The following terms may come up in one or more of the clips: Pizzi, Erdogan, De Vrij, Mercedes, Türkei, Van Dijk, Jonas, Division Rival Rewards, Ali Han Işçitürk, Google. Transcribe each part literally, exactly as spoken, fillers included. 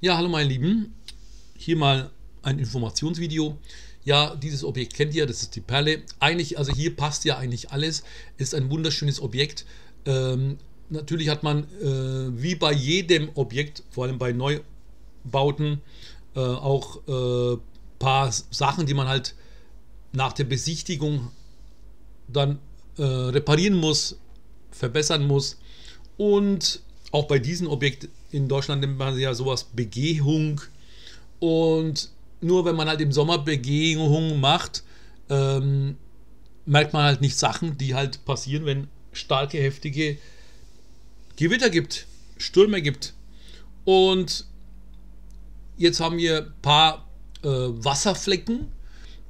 Ja, hallo meine Lieben, hier mal ein Informationsvideo. Ja, dieses Objekt kennt ihr, das ist die Perle. Eigentlich, also hier passt ja eigentlich alles, ist ein wunderschönes Objekt. Ähm, natürlich hat man äh, wie bei jedem Objekt, vor allem bei Neubauten, äh, auch ein äh, paar Sachen, die man halt nach der Besichtigung dann äh, reparieren muss, verbessern muss. Und auch bei diesem Objekt in Deutschland nennt man ja sowas Begehung, und nur wenn man halt im Sommer Begehung macht, ähm, merkt man halt nicht Sachen, die halt passieren, wenn starke, heftige Gewitter gibt, Stürme gibt. Und jetzt haben wir ein paar äh, Wasserflecken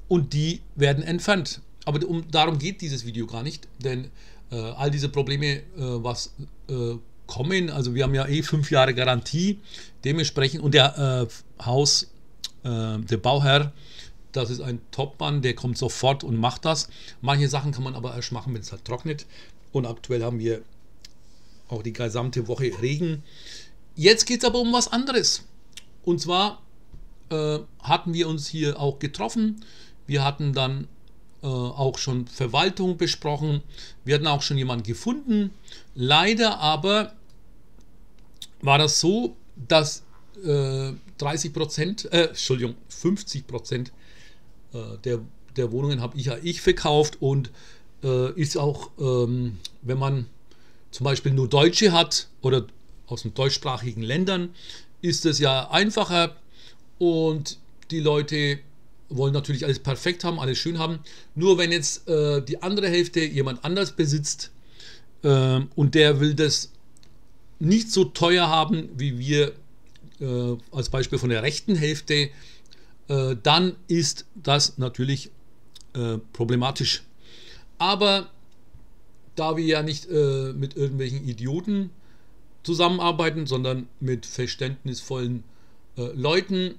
und die werden entfernt. Aber um, darum geht dieses Video gar nicht, denn äh, all diese Probleme, äh, was äh, kommen. Also wir haben ja eh fünf Jahre Garantie dementsprechend, und der äh, Haus, äh, der Bauherr, das ist ein Topmann, der kommt sofort und macht das. Manche Sachen kann man aber erst machen, wenn es halt trocknet, und aktuell haben wir auch die gesamte Woche Regen. Jetzt geht es aber um was anderes, und zwar äh, hatten wir uns hier auch getroffen, wir hatten dann Äh, auch schon Verwaltung besprochen. Wir hatten auch schon jemanden gefunden. Leider aber war das so, dass äh, dreißig Prozent, äh, Entschuldigung, fünfzig Prozent äh, der, der Wohnungen habe ich ja ich verkauft, und äh, ist auch, ähm, wenn man zum Beispiel nur Deutsche hat oder aus den deutschsprachigen Ländern, ist es ja einfacher, und die Leute wollen natürlich alles perfekt haben, alles schön haben. Nur wenn jetzt äh, die andere Hälfte jemand anders besitzt äh, und der will das nicht so teuer haben, wie wir äh, als Beispiel von der rechten Hälfte, äh, dann ist das natürlich äh, problematisch. Aber da wir ja nicht äh, mit irgendwelchen Idioten zusammenarbeiten, sondern mit verständnisvollen äh, Leuten,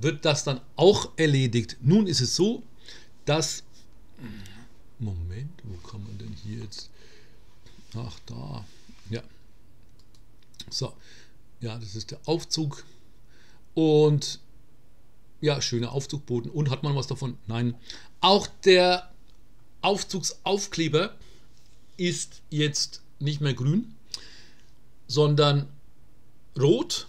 wird das dann auch erledigt. Nun ist es so, dass... Moment, wo kann man denn hier jetzt... Ach, da. Ja. So. Ja, das ist der Aufzug. Und ja, schöner Aufzugboden. Und hat man was davon? Nein. Auch der Aufzugsaufkleber ist jetzt nicht mehr grün, sondern rot.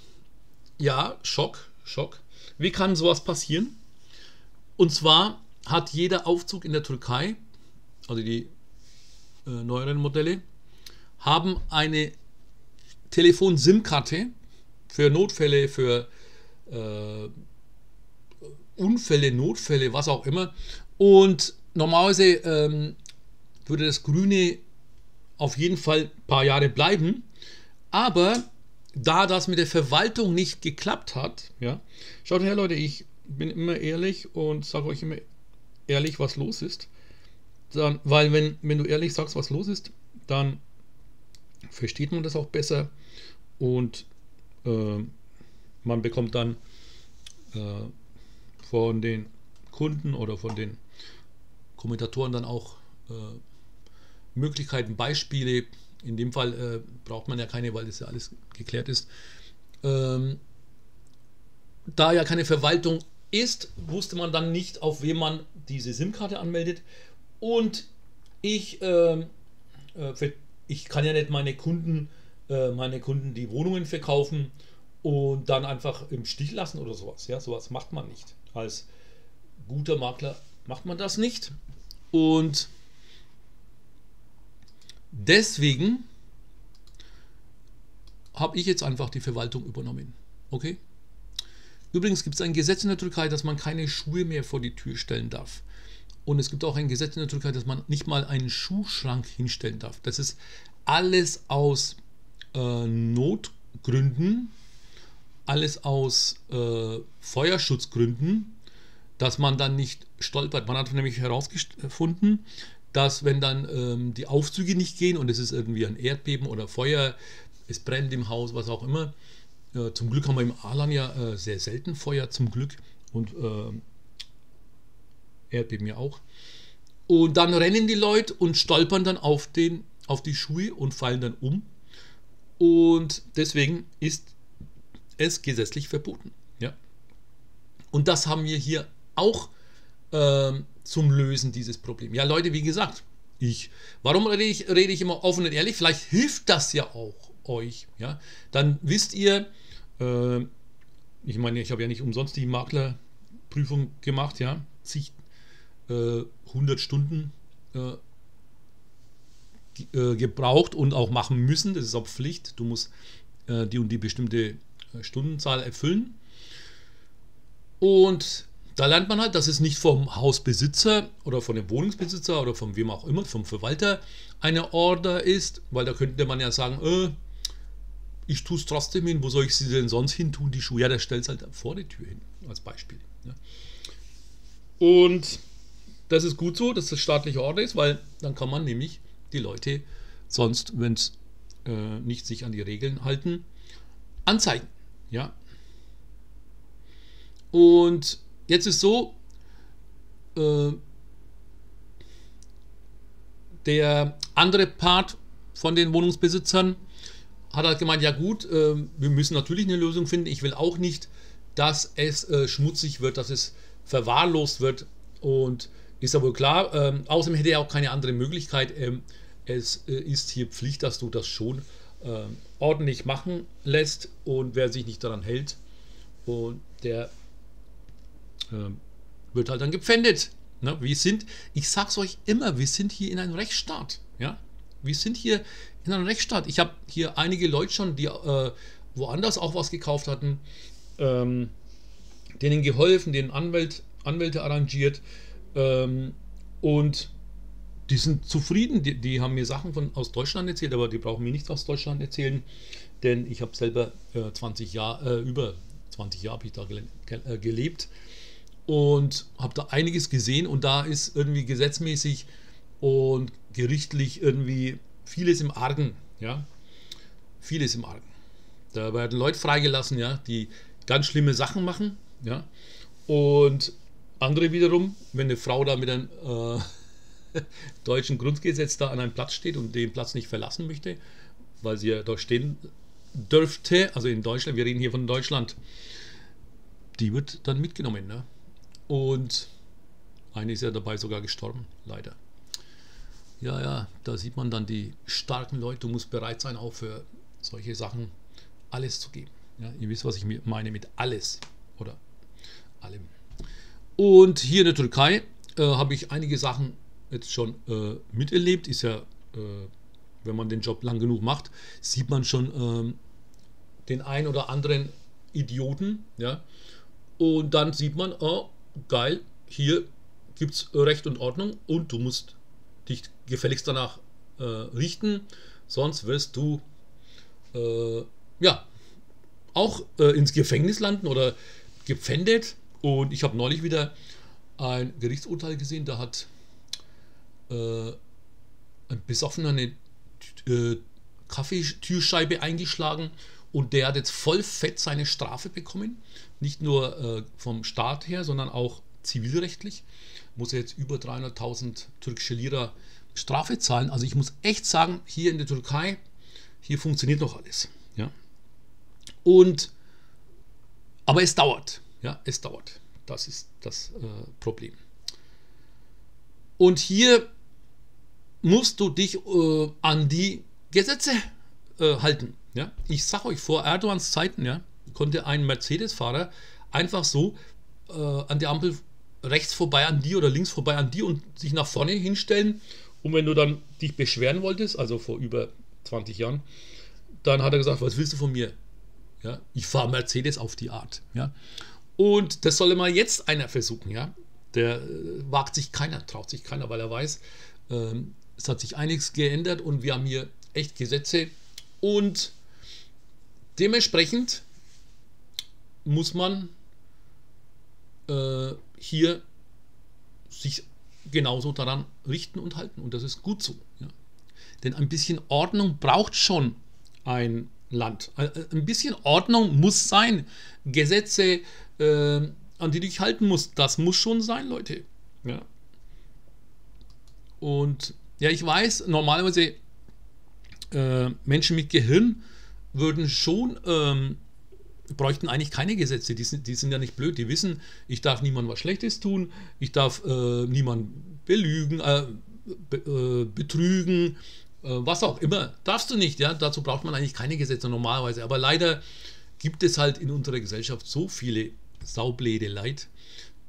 Ja, Schock, Schock. Wie kann sowas passieren? Und zwar hat jeder Aufzug in der Türkei, also die äh, neueren Modelle, haben eine Telefon-SIM-Karte für Notfälle, für äh, Unfälle, Notfälle, was auch immer. Und normalerweise ähm, würde das Grüne auf jeden Fall ein paar Jahre bleiben. Aber da das mit der Verwaltung nicht geklappt hat, ja, schaut her Leute, ich bin immer ehrlich und sage euch immer ehrlich, was los ist. Dann, weil wenn, wenn du ehrlich sagst, was los ist, dann versteht man das auch besser, und äh, man bekommt dann äh, von den Kunden oder von den Kommentatoren dann auch äh, Möglichkeiten, Beispiele. In dem Fall äh, braucht man ja keine, weil das ja alles geklärt ist. Ähm, da ja keine Verwaltung ist, wusste man dann nicht, auf wen man diese SIM-Karte anmeldet. Und ich, ähm, äh, ich kann ja nicht meine Kunden, äh, meine Kunden die Wohnungen verkaufen und dann einfach im Stich lassen oder sowas. Ja, sowas macht man nicht. Als guter Makler macht man das nicht. Und deswegen habe ich jetzt einfach die Verwaltung übernommen. Okay? Übrigens gibt es ein Gesetz in der Türkei, dass man keine Schuhe mehr vor die Tür stellen darf. Und es gibt auch ein Gesetz in der Türkei, dass man nicht mal einen Schuhschrank hinstellen darf. Das ist alles aus äh, Notgründen, alles aus äh, Feuerschutzgründen, dass man dann nicht stolpert. Man hat nämlich herausgefunden, dass wenn dann ähm, die Aufzüge nicht gehen und es ist irgendwie ein Erdbeben oder Feuer, es brennt im Haus, was auch immer. Äh, zum Glück haben wir im Alan ja äh, sehr selten Feuer, zum Glück. Und äh, Erdbeben ja auch. Und dann rennen die Leute und stolpern dann auf, den, auf die Schuhe und fallen dann um. Und deswegen ist es gesetzlich verboten. Ja? Und das haben wir hier auch ähm, zum Lösen dieses Problems. Ja, Leute, wie gesagt, ich, warum rede ich, rede ich immer offen und ehrlich? Vielleicht hilft das ja auch euch. Ja? Dann wisst ihr, äh, ich meine, ich habe ja nicht umsonst die Maklerprüfung gemacht, ja, zig, äh, hundert Stunden äh, die, äh, gebraucht und auch machen müssen. Das ist auch Pflicht. Du musst äh, die und die bestimmte Stundenzahl erfüllen. Und da lernt man halt, dass es nicht vom Hausbesitzer oder von dem Wohnungsbesitzer oder von wem auch immer, vom Verwalter eine Order ist, weil da könnte man ja sagen, äh, ich tue es trotzdem hin, wo soll ich sie denn sonst hin tun, die Schuhe? Ja, da stellst du halt vor die Tür hin, als Beispiel. Ja. Und das ist gut so, dass das staatliche Order ist, weil dann kann man nämlich die Leute sonst, wenn es äh, nicht sich an die Regeln halten, anzeigen. Ja. Und jetzt ist so, äh, der andere Part von den Wohnungsbesitzern hat halt gemeint, ja gut, äh, wir müssen natürlich eine Lösung finden. Ich will auch nicht, dass es äh, schmutzig wird, dass es verwahrlost wird. Und ist ja wohl klar, äh, außerdem hätte er auch keine andere Möglichkeit. Äh, es äh, ist hier Pflicht, dass du das schon äh, ordentlich machen lässt. Und wer sich nicht daran hält, und der äh, wird halt dann gepfändet. Ne? Wir sind, ich sag's euch immer, wir sind hier in einem Rechtsstaat. Ja? Wir sind hier in einem Rechtsstaat. Ich habe hier einige Leute schon, die äh, woanders auch was gekauft hatten, ähm, denen geholfen, denen Anwält, Anwälte arrangiert, ähm, und die sind zufrieden. Die, die haben mir Sachen von, aus Deutschland erzählt, aber die brauchen mir nichts aus Deutschland erzählen, denn ich habe selber äh, zwanzig Jahre, äh, über zwanzig Jahre habe ich da gelebt und habe da einiges gesehen, und da ist irgendwie gesetzmäßig und gerichtlich irgendwie vieles im Argen, ja, vieles im Argen. Da werden Leute freigelassen, ja, die ganz schlimme Sachen machen, ja, und andere wiederum, wenn eine Frau da mit einem äh, deutschen Grundgesetz da an einem Platz steht und den Platz nicht verlassen möchte, weil sie ja da stehen dürfte, also in Deutschland, wir reden hier von Deutschland, die wird dann mitgenommen, ne? Und eine ist ja dabei sogar gestorben, leider. Ja, ja, da sieht man dann die starken Leute. Du musst bereit sein, auch für solche Sachen alles zu geben. Ja, ihr wisst, was ich meine mit alles oder allem. Und hier in der Türkei äh, habe ich einige Sachen jetzt schon äh, miterlebt. Ist ja, äh, wenn man den Job lang genug macht, sieht man schon ähm, den einen oder anderen Idioten. Ja? Und dann sieht man, oh, geil, hier gibt es Recht und Ordnung und du musst dich gefälligst danach äh, richten, sonst wirst du äh, ja auch äh, ins Gefängnis landen oder gepfändet. Und ich habe neulich wieder ein Gerichtsurteil gesehen, da hat äh, ein Besoffener eine äh, Kaffeetürscheibe eingeschlagen und der hat jetzt voll fett seine Strafe bekommen, nicht nur äh, vom Staat her, sondern auch zivilrechtlich. Muss er jetzt über dreihunderttausend türkische Lira Strafe zahlen. Also ich muss echt sagen, hier in der Türkei, hier funktioniert noch alles. Ja? Und, aber es dauert. Ja? Es dauert. Das ist das äh, Problem. Und hier musst du dich äh, an die Gesetze äh, halten. Ja? Ich sage euch, vor Erdogans Zeiten, ja, konnte ein Mercedes-Fahrer einfach so äh, an der Ampel rechts vorbei an dir oder links vorbei an dir und sich nach vorne hinstellen. Und wenn du dann dich beschweren wolltest, also vor über zwanzig Jahren, dann hat er gesagt, was willst du von mir? Ja, ich fahre Mercedes auf die Art. Ja. Und das soll mal jetzt einer versuchen. Ja. Der äh, wagt sich keiner, traut sich keiner, weil er weiß, ähm, es hat sich einiges geändert und wir haben hier echt Gesetze. Und dementsprechend muss man äh, hier sich genauso daran richten und halten, und das ist gut so. Ja. Denn ein bisschen Ordnung braucht schon ein Land. Ein bisschen Ordnung muss sein. Gesetze, äh, an die du dich halten musst, das muss schon sein, Leute. Ja. Und ja, ich weiß, normalerweise äh, Menschen mit Gehirn würden schon ähm, bräuchten eigentlich keine Gesetze, die sind, die sind ja nicht blöd, die wissen, ich darf niemandem was Schlechtes tun, ich darf äh, niemanden belügen, äh, be, äh, betrügen, äh, was auch immer, darfst du nicht, ja, dazu braucht man eigentlich keine Gesetze normalerweise, aber leider gibt es halt in unserer Gesellschaft so viele saubläde Leid,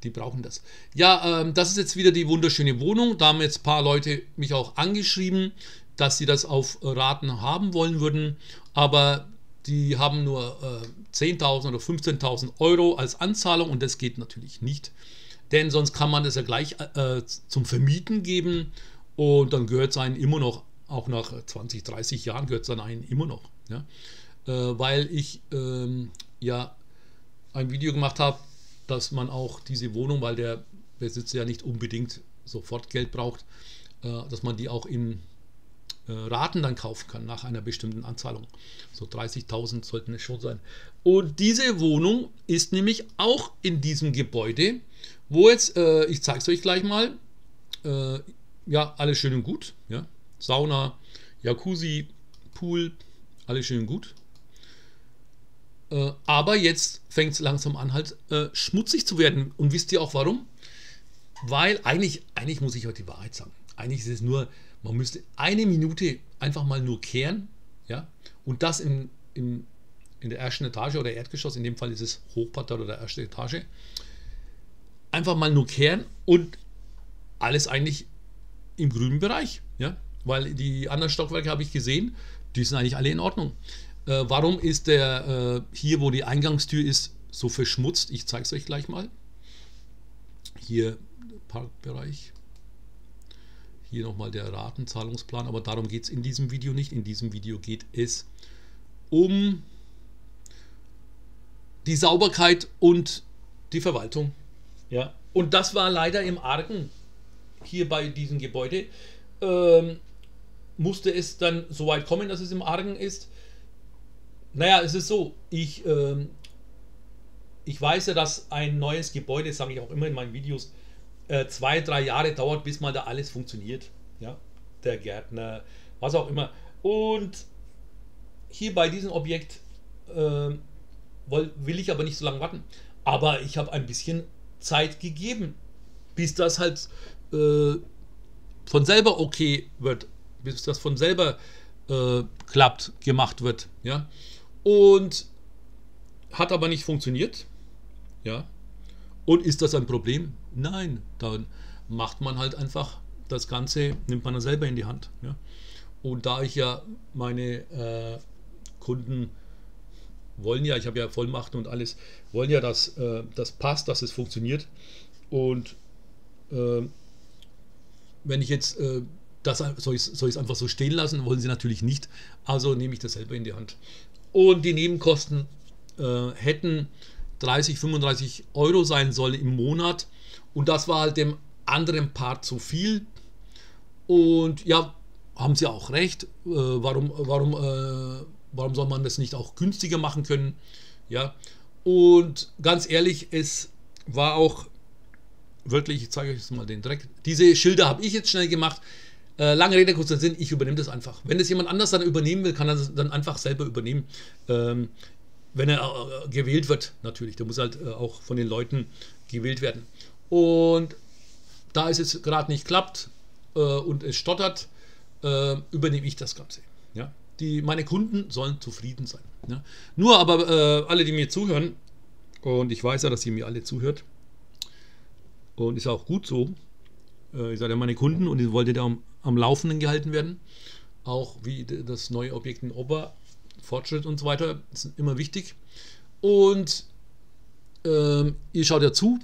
die brauchen das. Ja, ähm, das ist jetzt wieder die wunderschöne Wohnung, da haben jetzt ein paar Leute mich auch angeschrieben, dass sie das auf Raten haben wollen würden, aber die haben nur äh, zehntausend oder fünfzehntausend Euro als Anzahlung und das geht natürlich nicht, denn sonst kann man das ja gleich äh, zum Vermieten geben und dann gehört es einem immer noch, auch nach zwanzig, dreißig Jahren gehört es dann einem immer noch, ja? Äh, weil ich ähm, ja ein Video gemacht habe, dass man auch diese Wohnung, weil der Besitzer ja nicht unbedingt sofort Geld braucht, äh, dass man die auch in Raten dann kaufen kann nach einer bestimmten Anzahlung. So dreißigtausend sollten es schon sein. Und diese Wohnung ist nämlich auch in diesem Gebäude, wo jetzt, äh, ich zeige es euch gleich mal, äh, ja, alles schön und gut, ja, Sauna, Jacuzzi, Pool, alles schön und gut. Äh, aber jetzt fängt es langsam an, halt äh, schmutzig zu werden. Und wisst ihr auch warum? Weil eigentlich, eigentlich muss ich heute die Wahrheit sagen. Eigentlich ist es nur, man müsste eine Minute einfach mal nur kehren, ja, und das in, in, in der ersten Etage oder Erdgeschoss, in dem Fall ist es Hochparterre oder erste Etage, einfach mal nur kehren und alles eigentlich im grünen Bereich, ja, weil die anderen Stockwerke habe ich gesehen, die sind eigentlich alle in Ordnung. Äh, warum ist der äh, hier, wo die Eingangstür ist, so verschmutzt? Ich zeige es euch gleich mal. Hier Parkbereich. Hier nochmal der Ratenzahlungsplan, aber darum geht es in diesem Video nicht. In diesem Video geht es um die Sauberkeit und die Verwaltung. Ja. Und das war leider im Argen. Hier bei diesem Gebäude ähm, musste es dann so weit kommen, dass es im Argen ist. Naja, es ist so, ich, ähm, ich weiß ja, dass ein neues Gebäude, sage ich auch immer in meinen Videos, zwei, drei Jahre dauert, bis mal da alles funktioniert. Ja? Der Gärtner, was auch immer. Und hier bei diesem Objekt äh, will ich aber nicht so lange warten. Aber ich habe ein bisschen Zeit gegeben, bis das halt äh, von selber okay wird, bis das von selber äh, klappt, gemacht wird. Ja? Und hat aber nicht funktioniert. Ja? Und ist das ein Problem? Nein, dann macht man halt einfach das Ganze, nimmt man dann selber in die Hand. Ja? Und da ich ja meine äh, Kunden wollen ja, ich habe ja Vollmachten und alles, wollen ja, dass äh, das passt, dass es funktioniert. Und äh, wenn ich jetzt, äh, das soll ich soll ich es einfach so stehen lassen, wollen sie natürlich nicht. Also nehme ich das selber in die Hand. Und die Nebenkosten äh, hätten dreißig, fünfunddreißig Euro sein soll im Monat und das war halt dem anderen Part zu viel und ja, haben sie auch recht, äh, warum, warum, äh, warum soll man das nicht auch günstiger machen können, ja, und ganz ehrlich, es war auch wirklich, ich zeige euch jetzt mal den Dreck, diese Schilder habe ich jetzt schnell gemacht, äh, lange Rede, kurzer Sinn, ich übernehme das einfach, wenn das jemand anders dann übernehmen will, kann er das dann einfach selber übernehmen, ähm, wenn er gewählt wird, natürlich. Der muss halt auch von den Leuten gewählt werden. Und da es jetzt gerade nicht klappt äh, und es stottert, äh, übernehme ich das Ganze. Ja? Die, meine Kunden sollen zufrieden sein. Ja? Nur aber äh, alle, die mir zuhören, und ich weiß ja, dass ihr mir alle zuhört, und ist auch gut so, äh, ihr seid ja meine Kunden und ihr wolltet ja am, am Laufenden gehalten werden, auch wie das neue Objekt in Ober, Fortschritt und so weiter, sind immer wichtig. Und ähm, ihr schaut ja zu.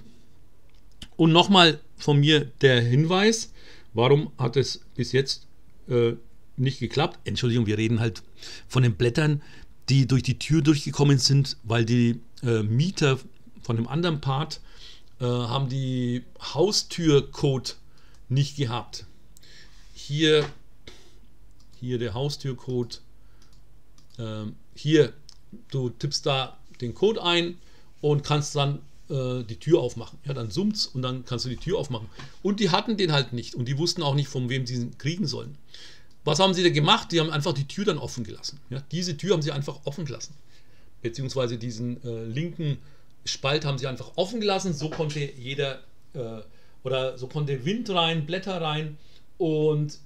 Und nochmal von mir der Hinweis, warum hat es bis jetzt äh, nicht geklappt? Entschuldigung, wir reden halt von den Blättern, die durch die Tür durchgekommen sind, weil die äh, Mieter von dem anderen Part äh, haben die Haustürcode nicht gehabt. Hier, hier der Haustürcode. Hier, du tippst da den Code ein und kannst dann äh, die Tür aufmachen. Ja, dann summt's und dann kannst du die Tür aufmachen. Und die hatten den halt nicht und die wussten auch nicht, von wem sie ihn kriegen sollen. Was haben sie da gemacht? Die haben einfach die Tür dann offen gelassen. Ja, diese Tür haben sie einfach offen gelassen. beziehungsweise diesen äh, linken Spalt haben sie einfach offen gelassen. So konnte jeder äh, oder so konnte Wind rein, Blätter rein, und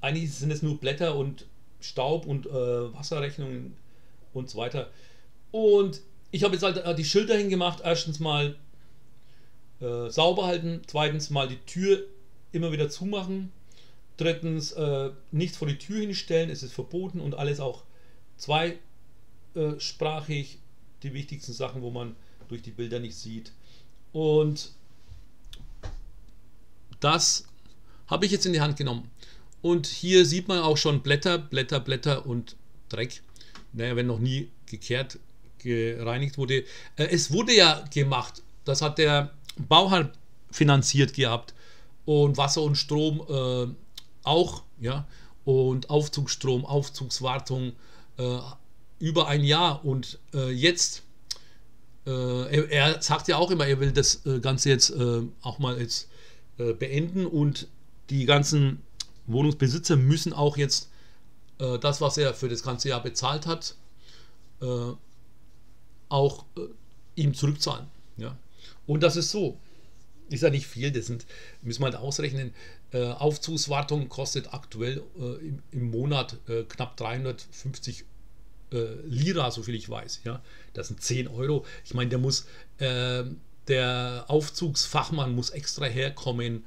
eigentlich sind es nur Blätter und Staub und äh, Wasserrechnungen und so weiter. Und ich habe jetzt halt äh, die Schilder hingemacht. Erstens mal äh, sauber halten, zweitens mal die Tür immer wieder zumachen, drittens äh, nicht vor die Tür hinstellen, es ist verboten, und alles auch zweisprachig, die wichtigsten Sachen, wo man durch die Bilder nicht sieht. Und das habe ich jetzt in die Hand genommen. Und hier sieht man auch schon Blätter, Blätter, Blätter und Dreck. Naja, wenn noch nie gekehrt, gereinigt wurde. Es wurde ja gemacht, das hat der Bauherr finanziert gehabt. Und Wasser und Strom äh, auch, ja. Und Aufzugsstrom, Aufzugswartung äh, über ein Jahr. Und äh, jetzt, äh, er, er sagt ja auch immer, er will das äh, Ganze jetzt äh, auch mal jetzt äh, beenden. Und die ganzen Wohnungsbesitzer müssen auch jetzt äh, das, was er für das ganze Jahr bezahlt hat, äh, auch äh, ihm zurückzahlen. Ja? Und das ist so. Ist ja nicht viel, das sind, müssen wir halt ausrechnen, äh, Aufzugswartung kostet aktuell äh, im, im Monat äh, knapp dreihundertfünfzig äh, Lira, so viel ich weiß. Ja? Das sind zehn Euro. Ich meine, der muss, äh, der Aufzugsfachmann muss extra herkommen,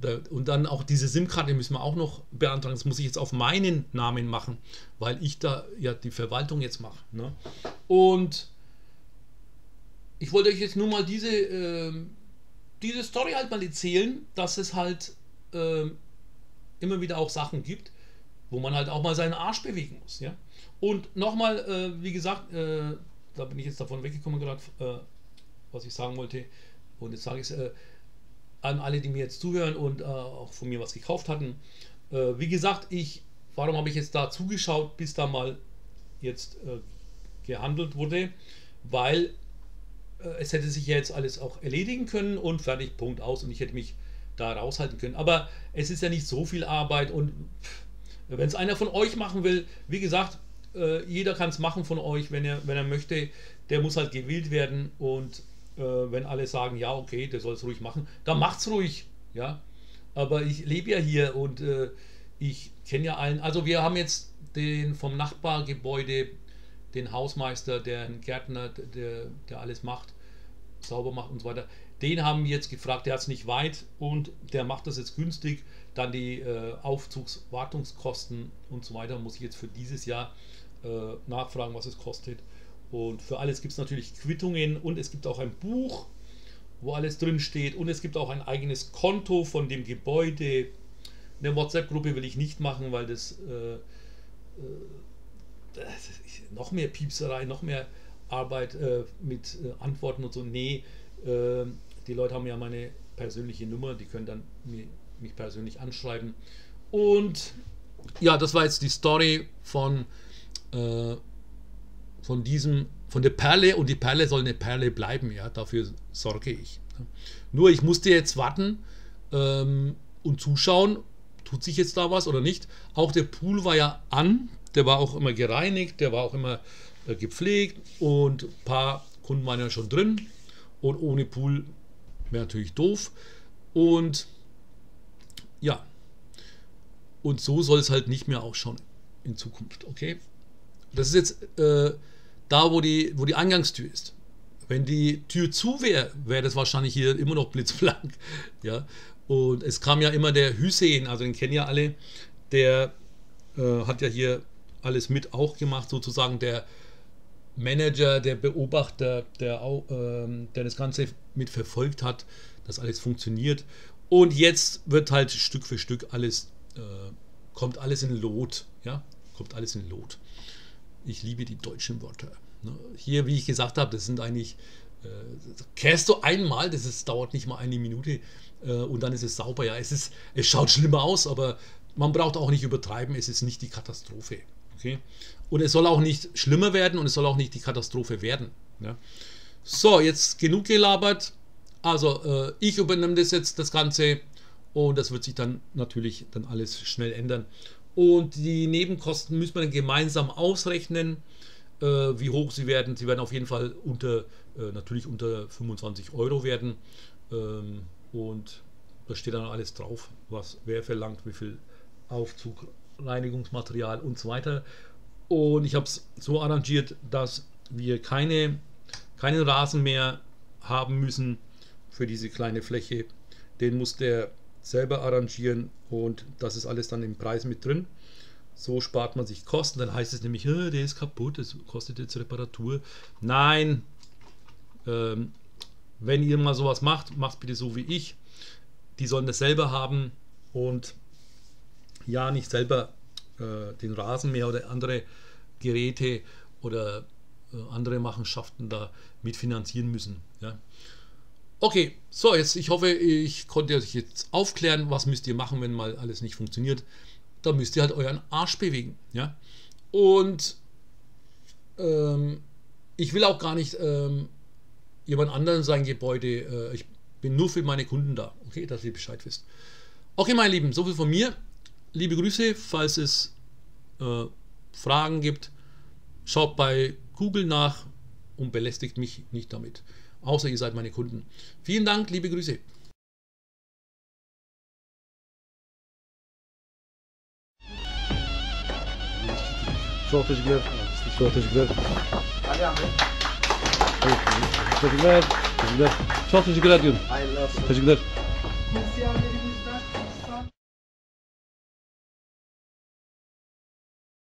da, und dann auch diese SIM-Karte müssen wir auch noch beantragen. Das muss ich jetzt auf meinen Namen machen, weil ich da ja die Verwaltung jetzt mache. Ne? Und ich wollte euch jetzt nur mal diese äh, diese Story halt mal erzählen, dass es halt äh, immer wieder auch Sachen gibt, wo man halt auch mal seinen Arsch bewegen muss. Ja? Und nochmal, äh, wie gesagt, äh, da bin ich jetzt davon weggekommen gerade, äh, was ich sagen wollte. Und jetzt sage ich es äh, an alle, die mir jetzt zuhören und äh, auch von mir was gekauft hatten. Äh, wie gesagt, ich, warum habe ich jetzt da zugeschaut, bis da mal jetzt äh, gehandelt wurde? Weil es hätte sich ja jetzt alles auch erledigen können und fertig, Punkt, aus, und ich hätte mich da raushalten können. Aber es ist ja nicht so viel Arbeit, und wenn es einer von euch machen will, wie gesagt, äh, jeder kann es machen von euch, wenn er, wenn er möchte, der muss halt gewählt werden, und äh, wenn alle sagen, ja okay, der soll es ruhig machen, dann macht es ruhig, ja. Aber ich lebe ja hier, und äh, ich kenne ja allen, also wir haben jetzt den vom Nachbargebäude, den Hausmeister, der Gärtner, der, der alles macht, sauber macht und so weiter, den haben wir jetzt gefragt, der hat es nicht weit und der macht das jetzt günstig. Dann die äh, Aufzugswartungskosten und so weiter muss ich jetzt für dieses Jahr äh, nachfragen, was es kostet. Und für alles gibt es natürlich Quittungen, und es gibt auch ein Buch, wo alles drin steht, und es gibt auch ein eigenes Konto von dem Gebäude. Eine WhatsApp-Gruppe will ich nicht machen, weil das äh, äh, noch mehr Piepserei, noch mehr Arbeit äh, mit äh, Antworten und so. Nee, äh, die Leute haben ja meine persönliche Nummer, die können dann mir, mich persönlich anschreiben. Und ja, das war jetzt die Story von äh, von diesem, von der Perle, und die Perle soll eine Perle bleiben, ja, dafür sorge ich. Nur ich musste jetzt warten ähm, und zuschauen, tut sich jetzt da was oder nicht. Auch der Pool war ja an, der war auch immer gereinigt, der war auch immer äh, gepflegt, und ein paar Kunden waren ja schon drin, und ohne Pool wäre natürlich doof. Und ja, und so soll es halt nicht mehr ausschauen in Zukunft, okay? Das ist jetzt äh, da, wo die, wo die Eingangstür ist. Wenn die Tür zu wäre, wäre das wahrscheinlich hier immer noch blitzblank, ja? Und es kam ja immer der Hüseyin, also den kennen ja alle, der äh, hat ja hier alles mit auch gemacht, sozusagen der Manager, der Beobachter, der, ähm, der das Ganze mit verfolgt hat, dass alles funktioniert. Und jetzt wird halt Stück für Stück alles, äh, kommt alles in Lot, ja, kommt alles in Lot. Ich liebe die deutschen Wörter. Ne? Hier, wie ich gesagt habe, das sind eigentlich, äh, kehrst du einmal, das ist, dauert nicht mal eine Minute, äh, und dann ist es sauber, ja, es ist, es schaut schlimmer aus, aber man braucht auch nicht übertreiben, es ist nicht die Katastrophe. Okay? Und es soll auch nicht schlimmer werden, und es soll auch nicht die Katastrophe werden. Ja? So, jetzt genug gelabert. Also, äh, ich übernehme das jetzt, das Ganze. Und das wird sich dann natürlich dann alles schnell ändern. Und die Nebenkosten müssen wir dann gemeinsam ausrechnen. äh, wie hoch sie werden. Sie werden auf jeden Fall unter, äh, natürlich unter fünfundzwanzig Euro werden. Ähm, und da steht dann alles drauf, was wer verlangt, wie viel Aufzug, Reinigungsmaterial und so weiter. Und ich habe es so arrangiert, dass wir keine, keinen Rasen mehr haben müssen für diese kleine Fläche. Den muss der selber arrangieren und das ist alles dann im Preis mit drin. So spart man sich Kosten. Dann heißt es nämlich, der ist kaputt, das kostet jetzt Reparatur. Nein, ähm, wenn ihr mal sowas macht, macht bitte so wie ich. Die sollen das selber haben und ja, nicht selber äh, den Rasenmäher oder andere Geräte oder äh, andere Machenschaften da mitfinanzieren müssen. Ja. Okay, so jetzt, ich hoffe, ich konnte euch jetzt aufklären, was müsst ihr machen, wenn mal alles nicht funktioniert. Da müsst ihr halt euren Arsch bewegen. Ja? Und ähm, ich will auch gar nicht ähm, jemand anderen sein Gebäude. Äh, ich bin nur für meine Kunden da. Okay, dass ihr Bescheid wisst. Okay, meine Lieben, soviel von mir. Liebe Grüße, falls es äh, Fragen gibt, schaut bei Google nach und belästigt mich nicht damit. Außer ihr seid meine Kunden. Vielen Dank, liebe Grüße. Çok teşekkürler. Çok teşekkürler. Ali abi. Teşekkürler. Teşekkürler. Çok teşekkürler diyorum. Teşekkürler.